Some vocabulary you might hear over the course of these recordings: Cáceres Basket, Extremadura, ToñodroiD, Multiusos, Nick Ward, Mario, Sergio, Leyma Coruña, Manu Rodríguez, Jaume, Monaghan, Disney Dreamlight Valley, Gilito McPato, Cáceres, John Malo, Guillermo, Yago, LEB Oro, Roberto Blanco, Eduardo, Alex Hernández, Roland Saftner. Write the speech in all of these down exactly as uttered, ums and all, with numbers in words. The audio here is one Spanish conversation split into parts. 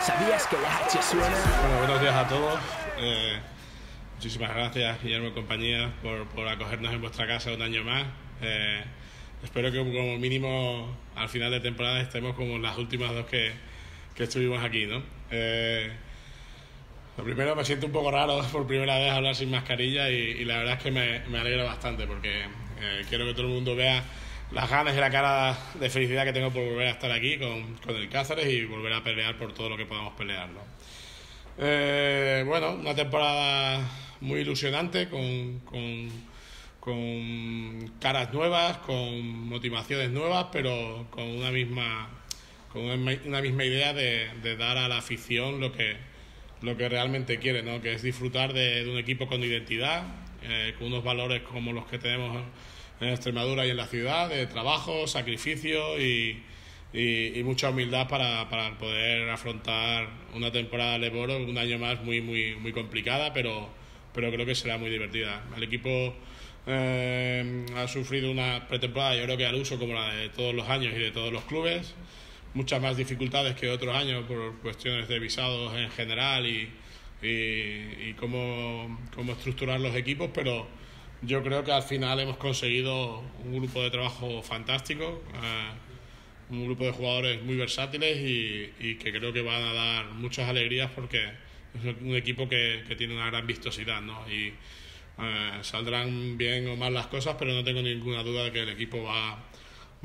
¿Sabías que la H suena? Bueno, buenos días a todos. Eh, muchísimas gracias, Guillermo y compañía, por, por acogernos en vuestra casa un año más. Eh, espero que como mínimo al final de temporada estemos como las últimas dos que, que estuvimos aquí, ¿no? Eh, lo primero, me siento un poco raro por primera vez hablar sin mascarilla y, y la verdad es que me, me alegra bastante porque eh, quiero que todo el mundo vea las ganas y la cara de felicidad que tengo por volver a estar aquí con, con el Cáceres y volver a pelear por todo lo que podamos pelear, ¿no? Eh, bueno, una temporada muy ilusionante con, con, con caras nuevas, con motivaciones nuevas, pero con una misma, con una, una misma idea de, de dar a la afición lo que, lo que realmente quiere, ¿no? Que es disfrutar de, de un equipo con identidad, eh, con unos valores como los que tenemos en Extremadura y en la ciudad, de trabajo, sacrificio y, y, y mucha humildad para, para poder afrontar una temporada de L E B Oro, un año más muy muy muy complicada, pero, pero creo que será muy divertida. El equipo eh, ha sufrido una pretemporada, yo creo que al uso, como la de todos los años y de todos los clubes, muchas más dificultades que otros años por cuestiones de visados en general y, y, y cómo, cómo estructurar los equipos, pero yo creo que al final hemos conseguido un grupo de trabajo fantástico, eh, un grupo de jugadores muy versátiles y, y que creo que van a dar muchas alegrías porque es un equipo que, que tiene una gran vistosidad, ¿no? Y eh, saldrán bien o mal las cosas, pero no tengo ninguna duda de que el equipo va,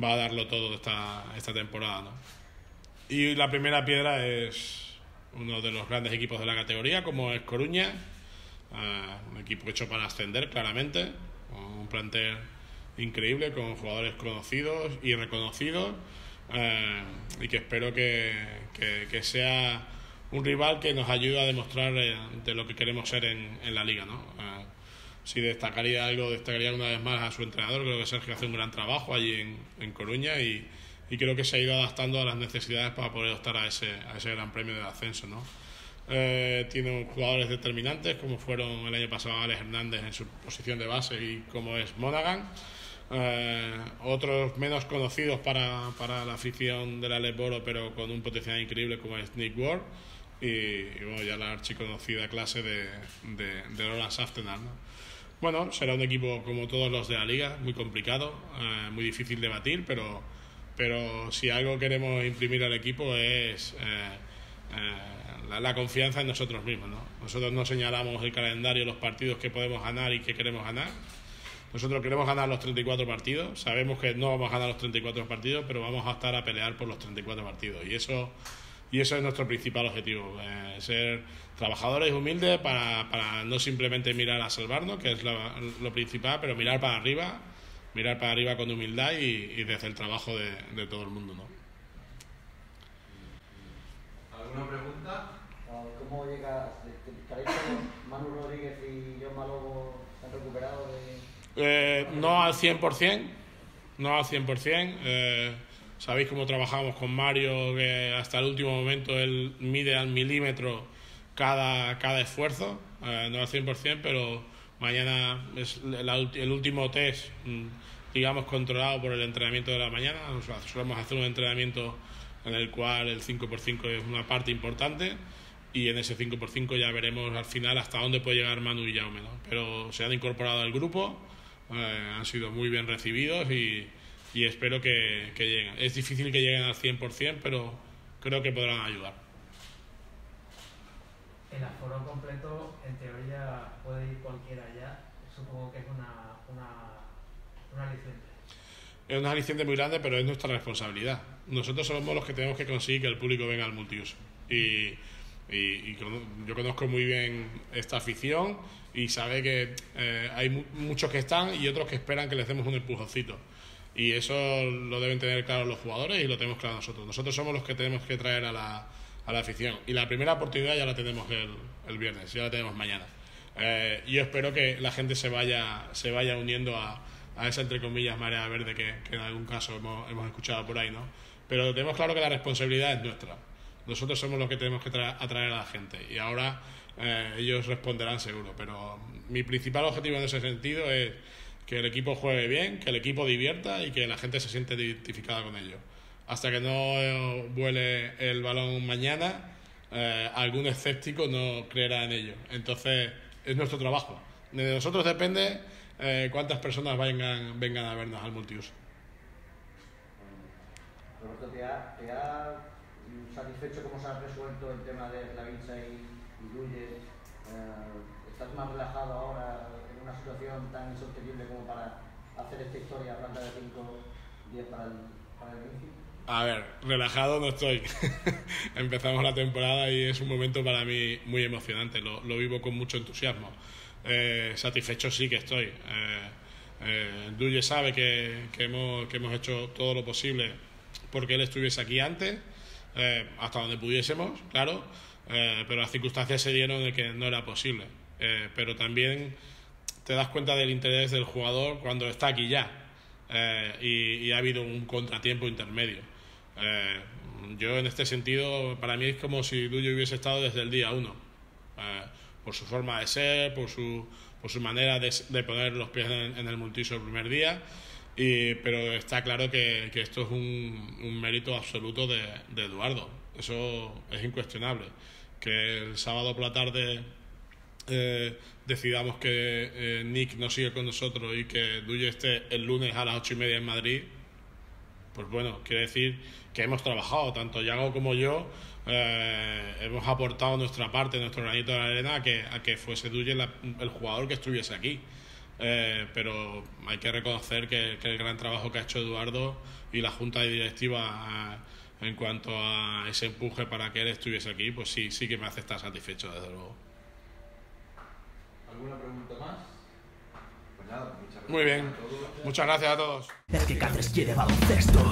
va a darlo todo esta, esta temporada, ¿no? Y la primera piedra es uno de los grandes equipos de la categoría, como es Coruña. Uh, un equipo hecho para ascender, claramente, un plantel increíble con jugadores conocidos y reconocidos, uh, y que espero que, que, que sea un rival que nos ayude a demostrar eh, de lo que queremos ser en, en la liga, ¿no? Uh, si destacaría algo, destacaría una vez más a su entrenador. Creo que Sergio hace un gran trabajo allí en, en Coruña y, y creo que se ha ido adaptando a las necesidades para poder optar a ese, a ese gran premio de ascenso, ¿no? Eh, tiene jugadores determinantes como fueron el año pasado Alex Hernández en su posición de base y como es Monaghan, eh, otros menos conocidos para, para la afición de la L E B Oro pero con un potencial increíble como es Nick Ward y, y bueno, ya la archiconocida clase de, de, de Roland Saftner, ¿no? Bueno, será un equipo como todos los de la liga, muy complicado, eh, muy difícil de batir, pero, pero si algo queremos imprimir al equipo es eh, eh, La, la confianza en nosotros mismos, ¿no? Nosotros no señalamos el calendario, los partidos que podemos ganar y que queremos ganar. Nosotros queremos ganar los treinta y cuatro partidos. Sabemos que no vamos a ganar los treinta y cuatro partidos, pero vamos a estar a pelear por los treinta y cuatro partidos. Y eso, y eso es nuestro principal objetivo, eh, ser trabajadores humildes para, para no simplemente mirar a salvarnos, que es lo, lo principal, pero mirar para arriba, mirar para arriba con humildad y, y desde el trabajo de, de todo el mundo, ¿no? ¿Alguna pregunta? ¿Cómo llega? ¿Manu Rodríguez y John Malo se han recuperado? De... Eh, no al cien por cien, no al cien por cien. Eh, Sabéis cómo trabajamos con Mario, que hasta el último momento él mide al milímetro cada, cada esfuerzo, eh, no al cien por cien, pero mañana es la, el último test, digamos, controlado por el entrenamiento de la mañana. O sea, solemos hacer un entrenamiento en el cual el cinco por cinco es una parte importante y en ese cinco por cinco ya veremos al final hasta dónde puede llegar Manu y Jaume, ¿no? Pero se han incorporado al grupo, eh, han sido muy bien recibidos y, y espero que, que lleguen. Es difícil que lleguen al cien por cien, pero creo que podrán ayudar. El aforo completo, en teoría, puede ir cualquiera ya. Supongo que es una, una, una licencia. Es una aliciente muy grande, pero es nuestra responsabilidad. Nosotros somos los que tenemos que conseguir que el público venga al Multiuso. Y, y, y yo conozco muy bien esta afición y sabe que eh, hay mu muchos que están y otros que esperan que les demos un empujoncito. Y eso lo deben tener claro los jugadores y lo tenemos claro nosotros. Nosotros somos los que tenemos que traer a la, a la afición. Y la primera oportunidad ya la tenemos el, el viernes, ya la tenemos mañana. Eh, yo espero que la gente se vaya, se vaya uniendo a... a esa, entre comillas, marea verde que, que en algún caso hemos, hemos escuchado por ahí, ¿no? Pero tenemos claro que la responsabilidad es nuestra. Nosotros somos los que tenemos que tra atraer a la gente y ahora eh, ellos responderán seguro. Pero mi principal objetivo en ese sentido es que el equipo juegue bien, que el equipo divierta y que la gente se siente identificada con ello. hasta que no vuele el balón mañana, eh, algún escéptico no creerá en ello. Entonces es nuestro trabajo, de nosotros depende eh, cuántas personas vengan, vengan a vernos al multiuso. Roberto, ¿te ha, te ha satisfecho cómo se ha resuelto el tema de Clavincha y Luyes? Eh, ¿Estás más relajado ahora en una situación tan insostenible como para hacer esta historia a planta de cinco diez para el, para el inicio? A ver, relajado no estoy. Empezamos la temporada y es un momento para mí muy emocionante, lo, lo vivo con mucho entusiasmo. Eh, satisfecho sí que estoy. Eh, eh, Dulle sabe que, que, hemos, que hemos hecho todo lo posible porque él estuviese aquí antes, eh, hasta donde pudiésemos, claro, eh, pero las circunstancias se dieron de que no era posible. Eh, pero también te das cuenta del interés del jugador cuando está aquí ya, eh, y, y ha habido un contratiempo intermedio. Eh, yo en este sentido, para mí es como si Duyo hubiese estado desde el día uno, eh, por su forma de ser, por su, por su manera de, de poner los pies en, en el multiuso el primer día, y, pero está claro que, que esto es un, un mérito absoluto de, de Eduardo, eso es incuestionable. Que el sábado por la tarde Eh, decidamos que eh, Nick no sigue con nosotros y que Duyo esté el lunes a las ocho y media en Madrid, pues bueno, quiere decir que hemos trabajado, tanto Yago como yo, eh, hemos aportado nuestra parte, nuestro granito de arena a que, a que fuese Duyo la, el jugador que estuviese aquí. Eh, pero hay que reconocer que, que el gran trabajo que ha hecho Eduardo y la junta directiva a, en cuanto a ese empuje para que él estuviese aquí, pues sí, sí que me hace estar satisfecho, desde luego. ¿Alguna pregunta más? Pues nada, muchas gracias. Muy bien, a todos. Muchas gracias a todos. Es que Cáceres quiere baloncesto.